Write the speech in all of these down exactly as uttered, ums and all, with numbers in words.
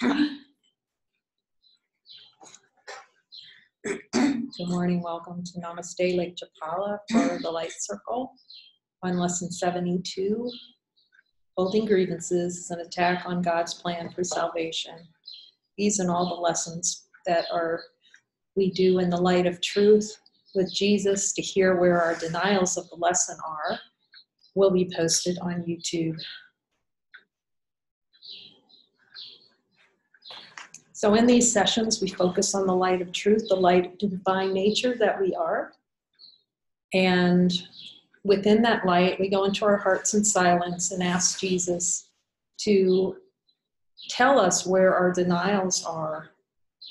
Good morning, welcome to Namaste Lake Chapala for the Light Circle on Lesson seventy-two. Holding grievances is an attack on God's plan for salvation. These and all the lessons that are we do in the light of truth with Jesus to hear where our denials of the lesson are will be posted on YouTube. So in these sessions, we focus on the light of truth, the light of divine nature that we are. And within that light, we go into our hearts in silence and ask Jesus to tell us where our denials are.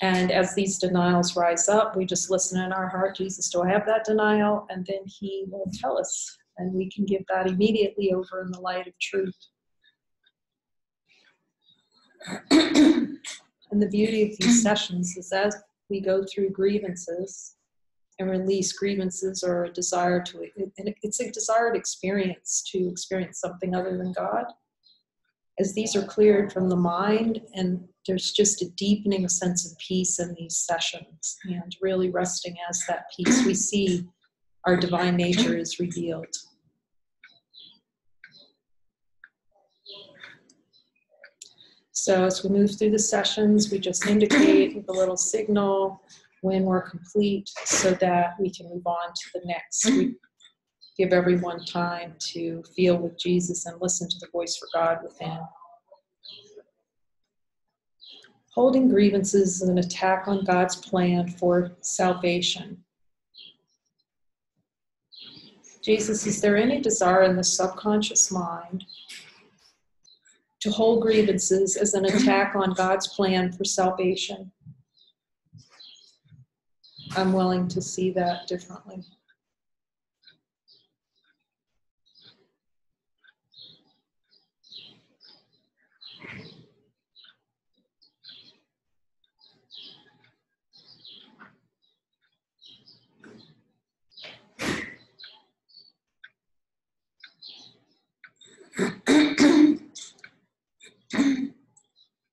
And as these denials rise up, we just listen in our heart, Jesus, do I have that denial? And then he will tell us, and we can give that immediately over in the light of truth. And the beauty of these sessions is as we go through grievances and release grievances or a desire to, and it's a desired experience to experience something other than God. As these are cleared from the mind, and there's just a deepening of sense of peace in these sessions and really resting as that peace, we see our divine nature is revealed. So as we move through the sessions, we just indicate with a little signal when we're complete so that we can move on to the next. We give everyone time to feel with Jesus and listen to the voice for God within. Holding grievances is an attack on God's plan for salvation. Jesus, is there any desire in the subconscious mind to hold grievances as an attack on God's plan for salvation? I'm willing to see that differently.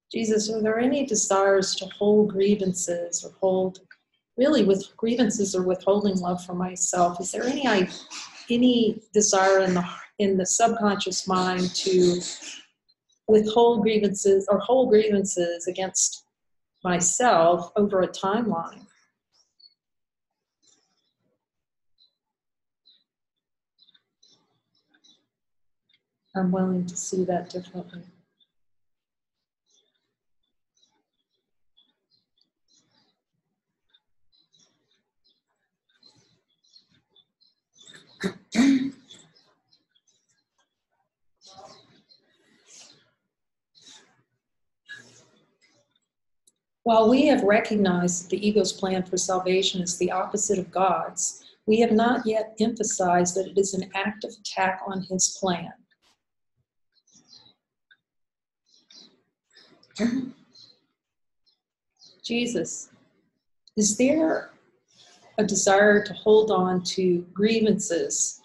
Jesus, are there any desires to hold grievances or hold, really with grievances or withholding love for myself? Is there any any desire in the in the subconscious mind to withhold grievances or hold grievances against myself over a timeline? I'm willing to see that differently. While we have recognized that the ego's plan for salvation is the opposite of God's, we have not yet emphasized that it is an active attack on his plan. Jesus, is there a desire to hold on to grievances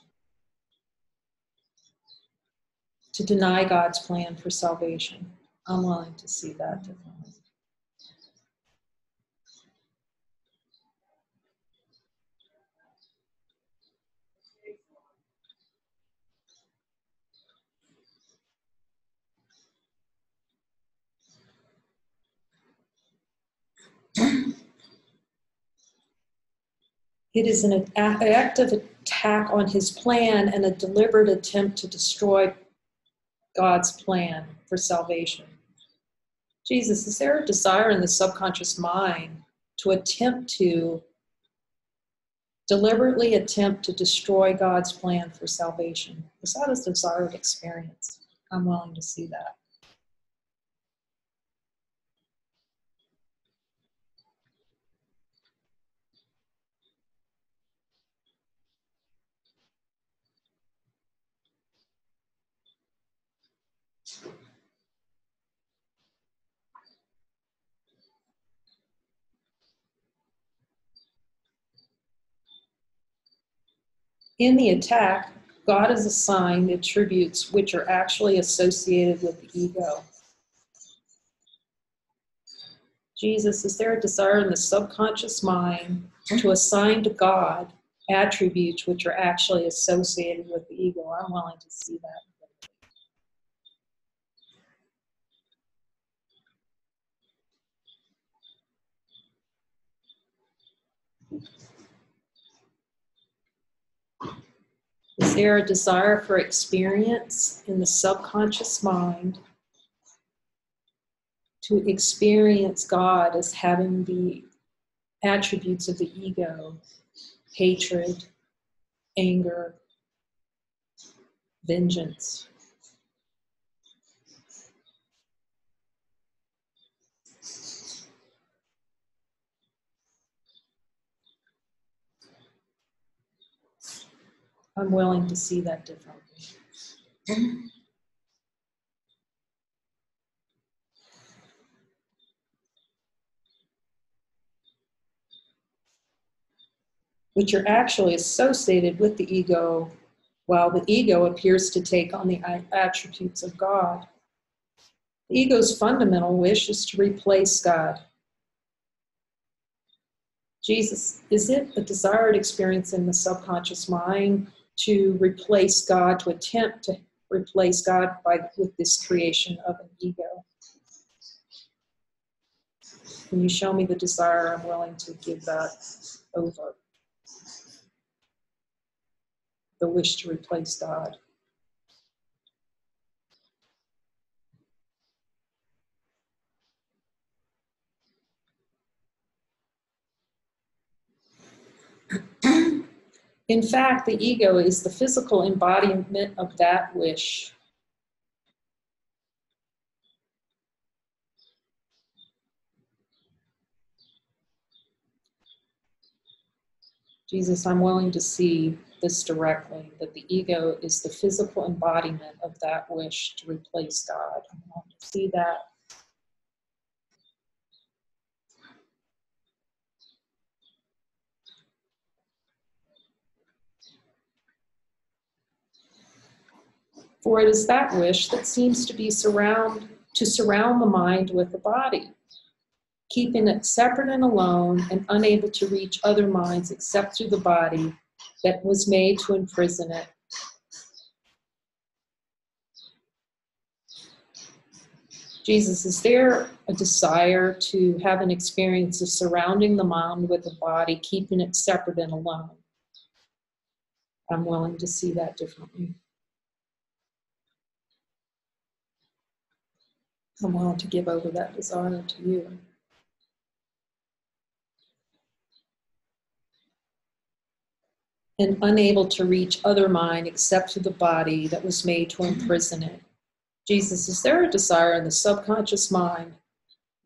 to deny God's plan for salvation? I'm willing to see that differently. It is an active attack on his plan and a deliberate attempt to destroy God's plan for salvation. Jesus, is there a desire in the subconscious mind to attempt to, deliberately attempt to destroy God's plan for salvation? Is that a desired experience? I'm willing to see that. In the attack, God has assigned attributes which are actually associated with the ego. Jesus, is there a desire in the subconscious mind to assign to God attributes which are actually associated with the ego? I'm willing to see that. Is there a desire for experience in the subconscious mind to experience God as having the attributes of the ego, hatred, anger, vengeance? I'm willing to see that differently. Which are actually associated with the ego, while the ego appears to take on the attributes of God. The ego's fundamental wish is to replace God. Jesus, is it a desired experience in the subconscious mind to replace God, to attempt to replace God by, with this creation of an ego? Can you show me the desire? I'm willing to give that over. The wish to replace God. In fact, the ego is the physical embodiment of that wish. Jesus, I'm willing to see this directly, that the ego is the physical embodiment of that wish to replace God. I'm willing to see that. For it is that wish that seems to be surround, to surround the mind with the body, keeping it separate and alone and unable to reach other minds except through the body, that was made to imprison it. Jesus, is there a desire to have an experience of surrounding the mind with the body, keeping it separate and alone? I'm willing to see that differently. I'm willing to give over that desire to you. And unable to reach other mind except to the body that was made to imprison it. Jesus, is there a desire in the subconscious mind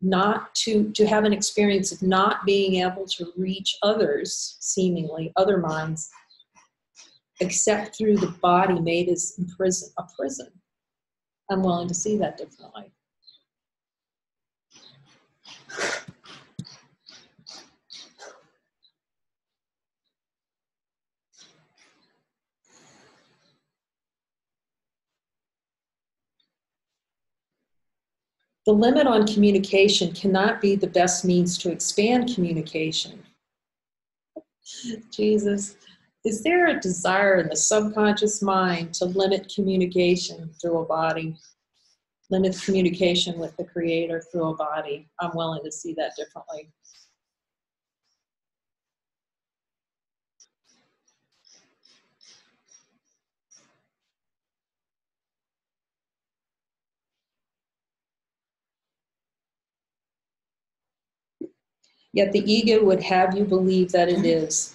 not to, to have an experience of not being able to reach others, seemingly other minds, except through the body made as imprison, a prison? I'm willing to see that differently. The limit on communication cannot be the best means to expand communication. Jesus, is there a desire in the subconscious mind to limit communication through a body? Limit communication with the Creator through a body? I'm willing to see that differently. Yet the ego would have you believe that it is.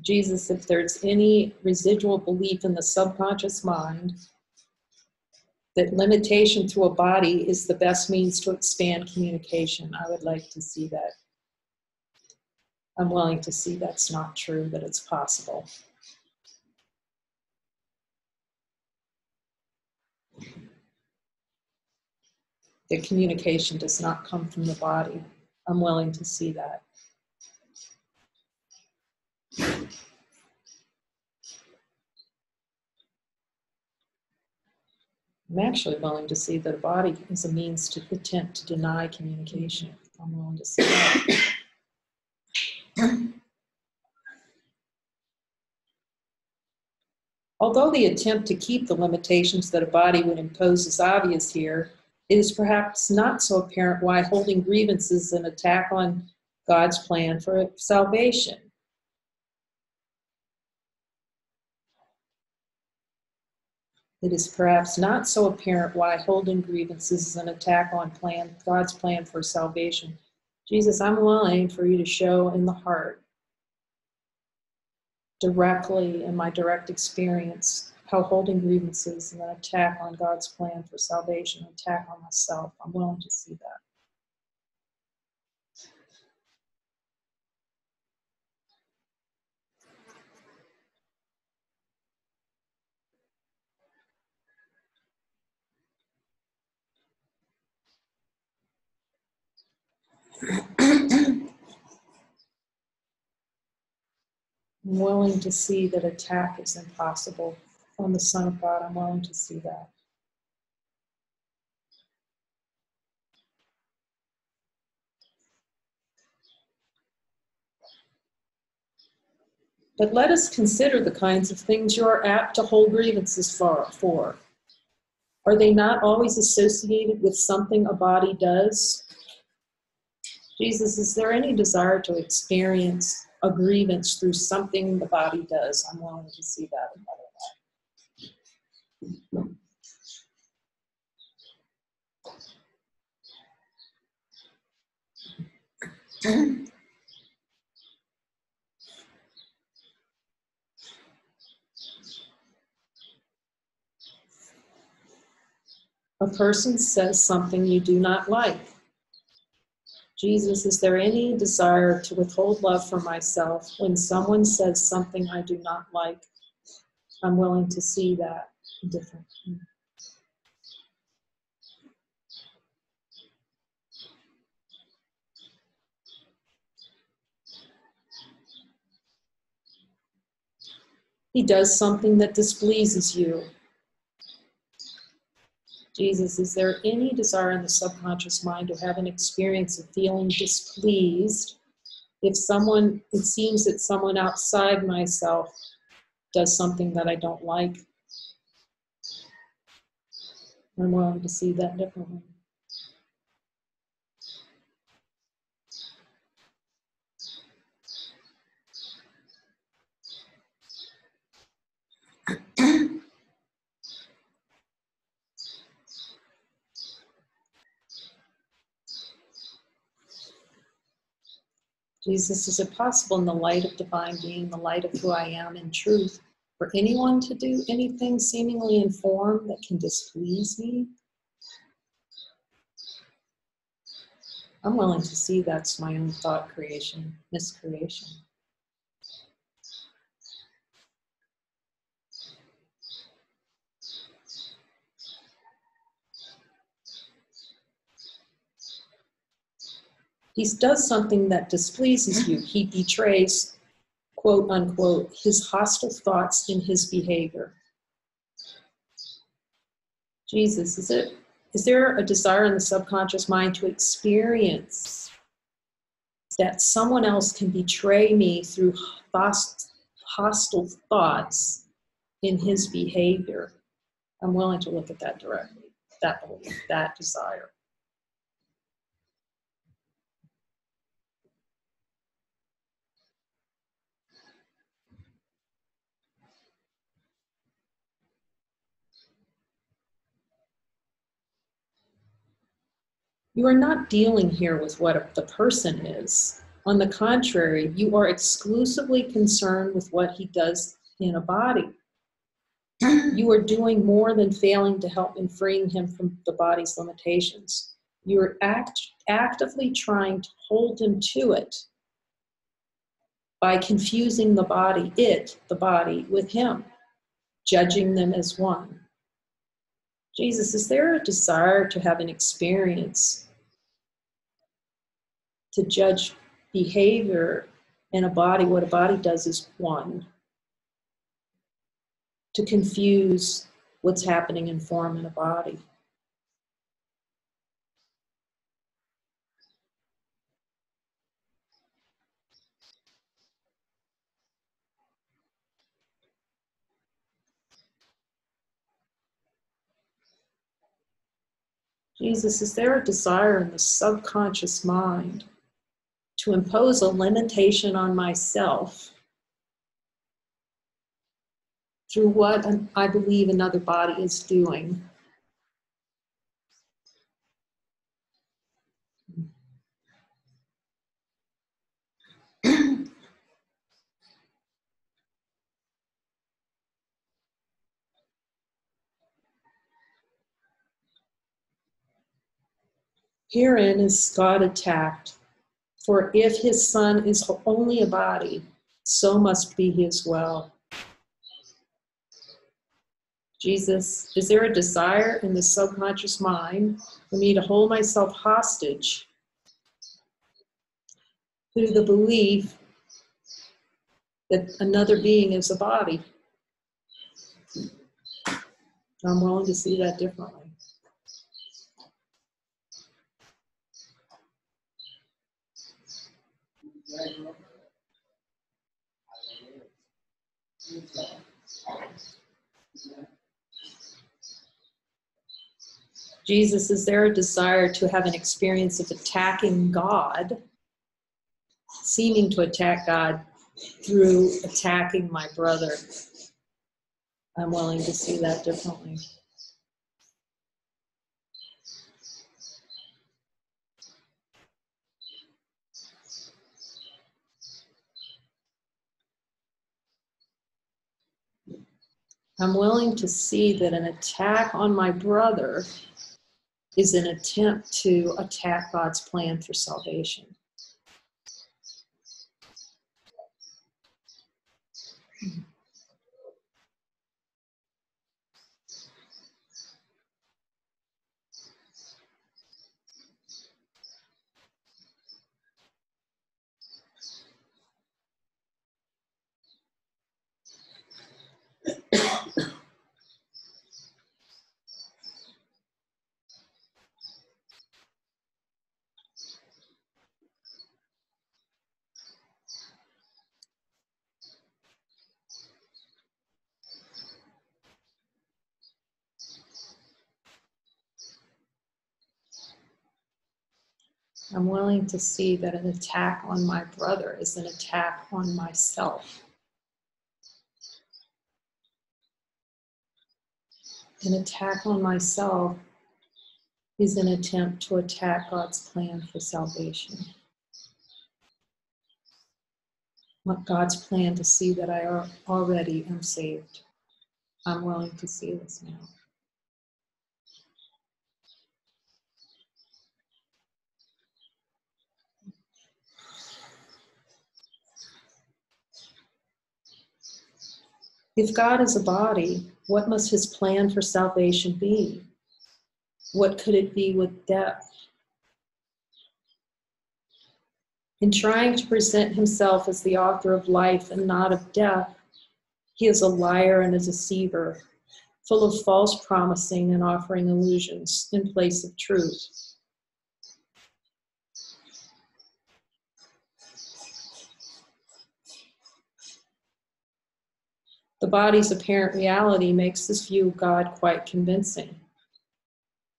Jesus, if there's any residual belief in the subconscious mind that limitation through a body is the best means to expand communication, I would like to see that. I'm willing to see that's not true, that it's possible. That communication does not come from the body. I'm willing to see that. I'm actually willing to see that a body is a means to attempt to deny communication. come along the side. Although the attempt to keep the limitations that a body would impose is obvious here, it is perhaps not so apparent why holding grievance is an attack on God's plan for salvation. It is perhaps not so apparent why holding grievances is an attack on plan, God's plan for salvation. Jesus, I'm willing for you to show in the heart, directly in my direct experience, how holding grievances is an attack on God's plan for salvation, an attack on myself. I'm willing to see that. I'm willing to see that attack is impossible on the Son of God. I'm willing to see that. But let us consider the kinds of things you are apt to hold grievances for. Are they not always associated with something a body does? Jesus, is there any desire to experience a grievance through something the body does? I'm willing to see that in another way. A person says something you do not like. Jesus, is there any desire to withhold love for myself when someone says something I do not like? I'm willing to see that different. He does something that displeases you. Jesus, is there any desire in the subconscious mind to have an experience of feeling displeased if someone, it seems that someone outside myself does something that I don't like? I'm willing to see that differently. Jesus, is it possible in the light of divine being, the light of who I am in truth, for anyone to do anything seemingly in form that can displease me? I'm willing to see that's my own thought creation, miscreation. He does something that displeases you. He betrays, quote unquote, his hostile thoughts in his behavior. Jesus, is it, is there a desire in the subconscious mind to experience that someone else can betray me through hostile thoughts in his behavior? I'm willing to look at that directly, that belief, that desire. You are not dealing here with what the person is. On the contrary, you are exclusively concerned with what he does in a body. You are doing more than failing to help in freeing him from the body's limitations. You are act, actively trying to hold him to it by confusing the body, it, the body, with him, judging them as one. Jesus, is there a desire to have an experience to judge behavior in a body? What a body does is one. To confuse what's happening in form in a body. Jesus, is there a desire in the subconscious mind to impose a limitation on myself through what I believe another body is doing? Herein is God attacked, for if his son is only a body, so must be his will. Jesus, is there a desire in the subconscious mind for me to hold myself hostage to the belief that another being is a body? I'm willing to see that differently. Jesus, is there a desire to have an experience of attacking God, seeming to attack God through attacking my brother? I'm willing to see that differently. I'm willing to see that an attack on my brother is an attempt to attack God's plan for salvation. I'm willing to see that an attack on my brother is an attack on myself. An attack on myself is an attempt to attack God's plan for salvation. God's plan to see that I already am saved. I'm willing to see this now. If God is a body, what must his plan for salvation be? What could it be with death? In trying to present himself as the author of life and not of death, he is a liar and a deceiver, full of false promising and offering illusions in place of truth. The body's apparent reality makes this view of God quite convincing.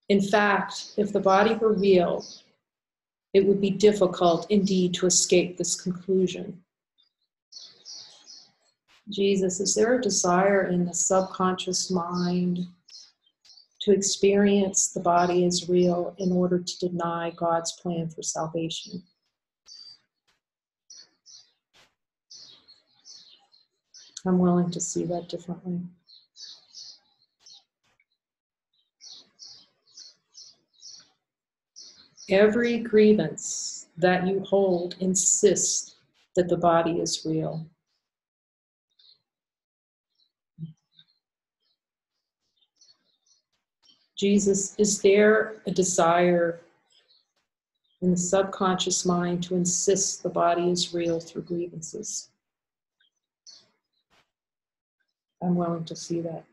In fact, if the body were real, it would be difficult indeed to escape this conclusion. Jesus, is there a desire in the subconscious mind to experience the body as real in order to deny God's plan for salvation? I'm willing to see that differently. Every grievance that you hold insists that the body is real. Jesus, is there a desire in the subconscious mind to insist the body is real through grievances? I'm willing to see that.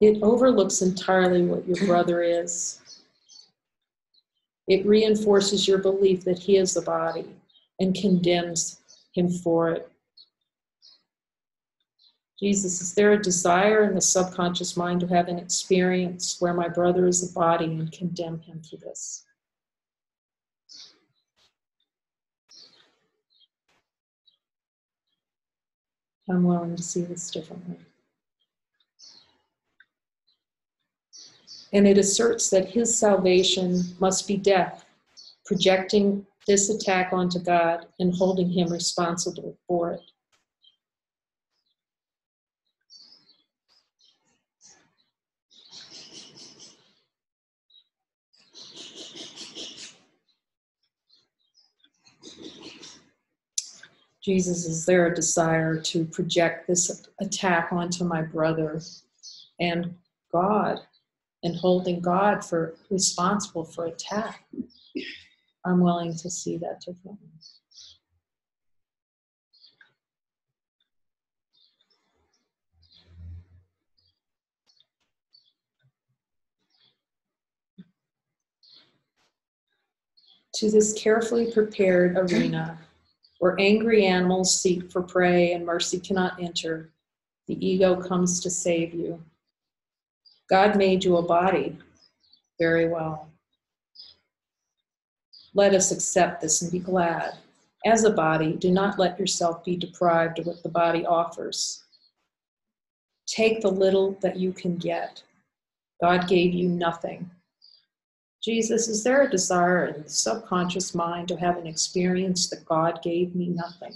It overlooks entirely what your brother is. It reinforces your belief that he is the body and condemns him for it. Jesus, is there a desire in the subconscious mind to have an experience where my brother is a body and condemn him for this? I'm willing to see this differently. And it asserts that his salvation must be death, projecting this attack onto God and holding him responsible for it. Jesus, is there a desire to project this attack onto my brother and God, and holding God for responsible for attack? I'm willing to see that differently. To this carefully prepared arena, where angry animals seek for prey and mercy cannot enter, the ego comes to save you. God made you a body. Very well. Let us accept this and be glad. As a body, do not let yourself be deprived of what the body offers. Take the little that you can get. God gave you nothing. Jesus, is there a desire in the subconscious mind to have an experience that God gave me nothing?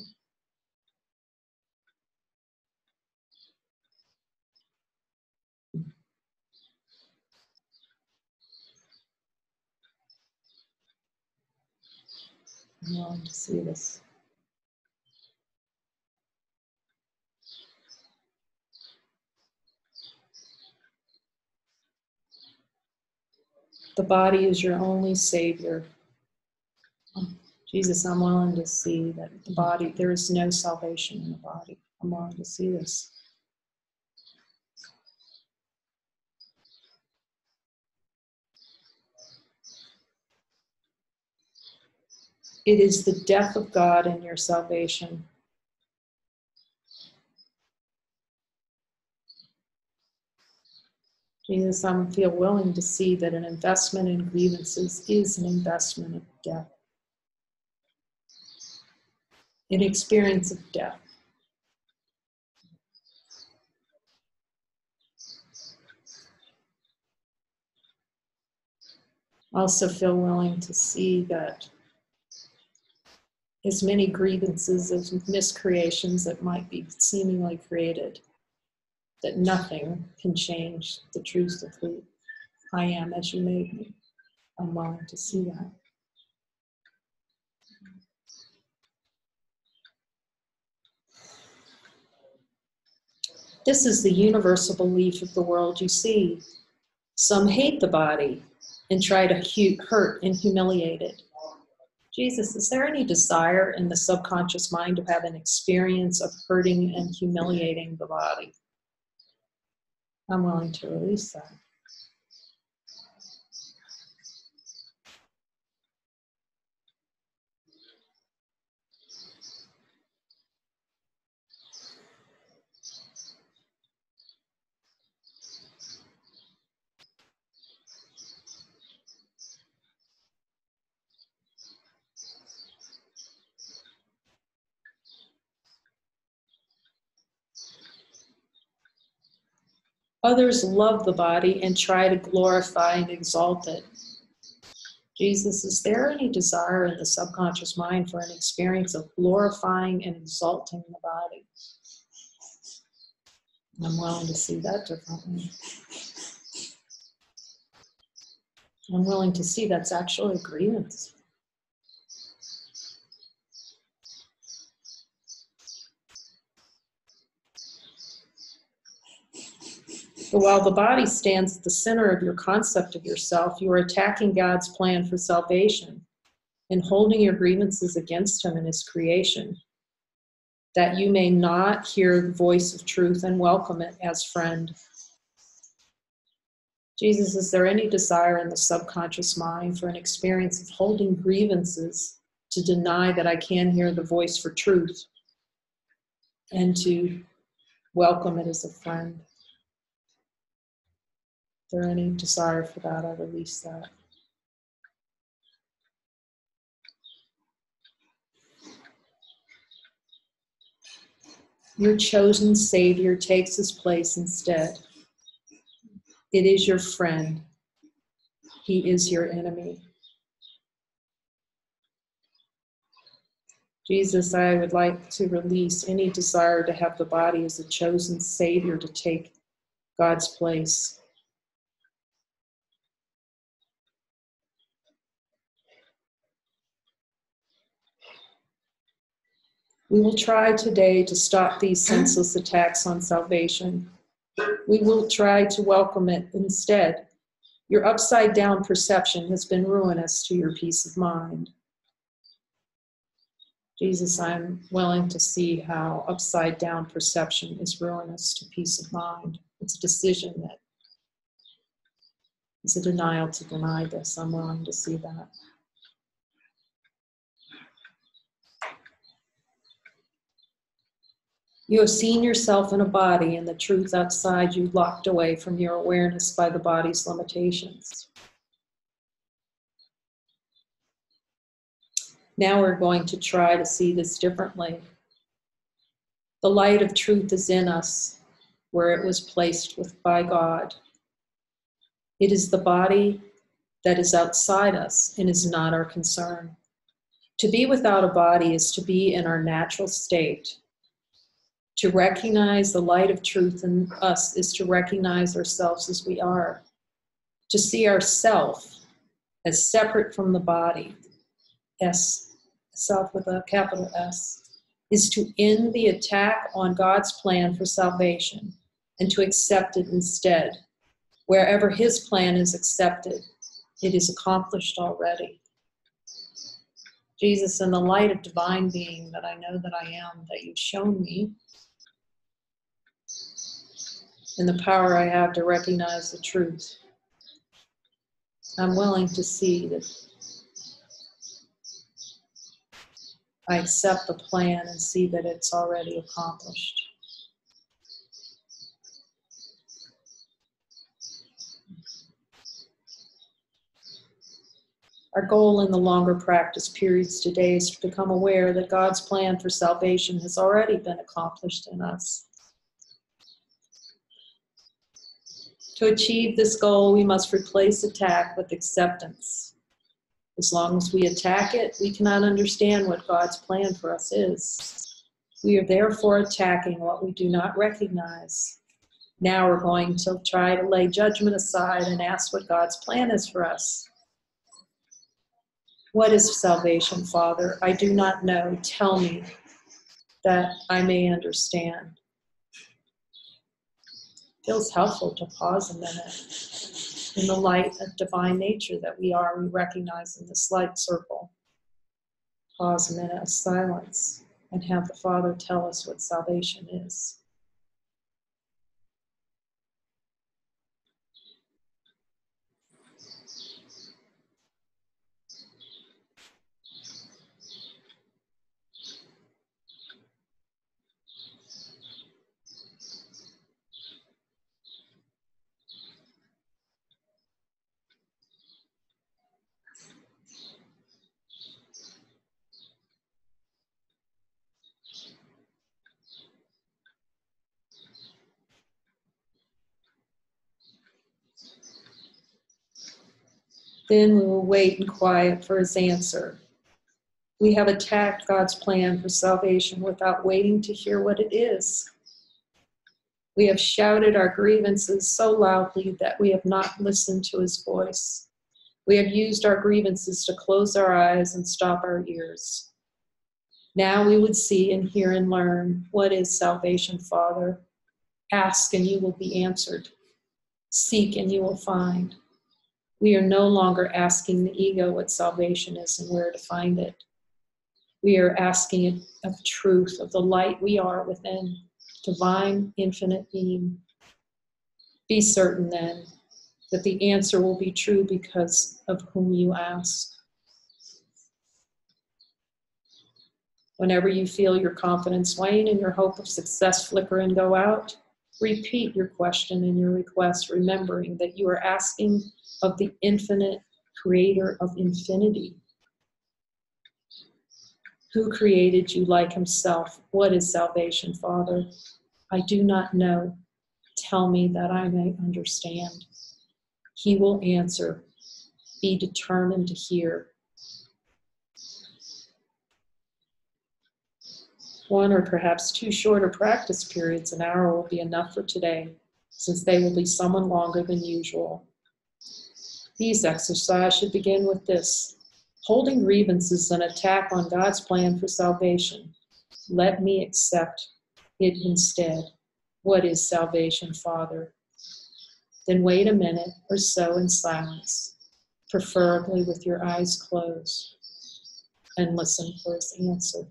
I'm willing to see this. The body is your only savior. Jesus, I'm willing to see that the body, there is no salvation in the body. I'm willing to see this. It is the death of God in your salvation. Jesus, I feel willing to see that an investment in grievances is an investment of death. An experience of death. Also feel willing to see that as many grievances, as miscreations that might be seemingly created, that nothing can change the truth of who I am as you made me. I'm willing to see that. This is the universal belief of the world you see. Some hate the body and try to hurt and humiliate it. Jesus, is there any desire in the subconscious mind to have an experience of hurting and humiliating the body? I'm willing to release that. Others love the body and try to glorify and exalt it. Jesus, is there any desire in the subconscious mind for an experience of glorifying and exalting the body? I'm willing to see that differently. I'm willing to see that's actually a grievance. But while the body stands at the center of your concept of yourself, you are attacking God's plan for salvation and holding your grievances against him and his creation, that you may not hear the voice of truth and welcome it as friend. Jesus, is there any desire in the subconscious mind for an experience of holding grievances to deny that I can hear the voice for truth and to welcome it as a friend. If there any desire for that, I release that. Your chosen Savior takes his place instead. It is your friend. He is your enemy. Jesus, I would like to release any desire to have the body as a chosen Savior to take God's place. We will try today to stop these senseless attacks on salvation. We will try to welcome it instead. Your upside-down perception has been ruinous to your peace of mind. Jesus, I'm willing to see how upside-down perception is ruinous to peace of mind. It's a decision that is a denial to deny this. I'm willing to see that. You have seen yourself in a body and the truth outside you locked away from your awareness by the body's limitations. Now we're going to try to see this differently. The light of truth is in us where it was placed with by God. It is the body that is outside us and is not our concern. To be without a body is to be in our natural state. To recognize the light of truth in us is to recognize ourselves as we are, to see ourself as separate from the body, S, self with a capital S, is to end the attack on God's plan for salvation and to accept it instead. Wherever his plan is accepted, it is accomplished already. Jesus, in the light of divine being that I know that I am, that you've shown me, and the power I have to recognize the truth, I'm willing to see that I accept the plan and see that it's already accomplished. Our goal in the longer practice periods today is to become aware that God's plan for salvation has already been accomplished in us. To achieve this goal, we must replace attack with acceptance. As long as we attack it, we cannot understand what God's plan for us is. We are therefore attacking what we do not recognize. Now we're going to try to lay judgment aside and ask what God's plan is for us. What is salvation, Father? I do not know. Tell me that I may understand. Feels helpful to pause a minute in the light of divine nature that we are, we recognize in this light circle. Pause a minute of silence and have the Father tell us what salvation is. Then we will wait in quiet for his answer. We have attacked God's plan for salvation without waiting to hear what it is. We have shouted our grievances so loudly that we have not listened to his voice. We have used our grievances to close our eyes and stop our ears. Now we would see and hear and learn, what is salvation, Father? Ask and you will be answered. Seek and you will find. We are no longer asking the ego what salvation is and where to find it. We are asking it of truth, of the light we are within, divine, infinite being. Be certain then that the answer will be true because of whom you ask. Whenever you feel your confidence wane and your hope of success flicker and go out, repeat your question and your request, remembering that you are asking of the infinite creator of infinity. Who created you like himself? What is salvation, Father? I do not know. Tell me that I may understand. He will answer. Be determined to hear. One or perhaps two shorter practice periods an hour will be enough for today, since they will be somewhat longer than usual. These exercises should begin with this. Holding grievances is an attack on God's plan for salvation. Let me accept it instead. What is salvation, Father? Then wait a minute or so in silence, preferably with your eyes closed, and listen for his answer.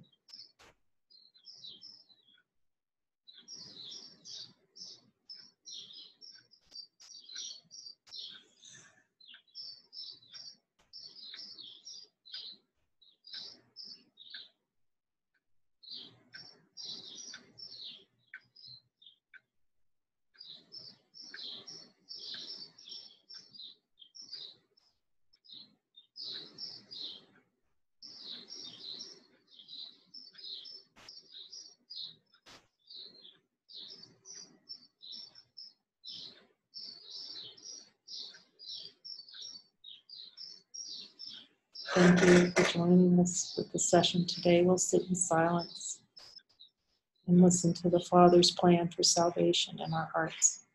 Thank you for joining us with the session today. We'll sit in silence and listen to the Father's plan for salvation in our hearts.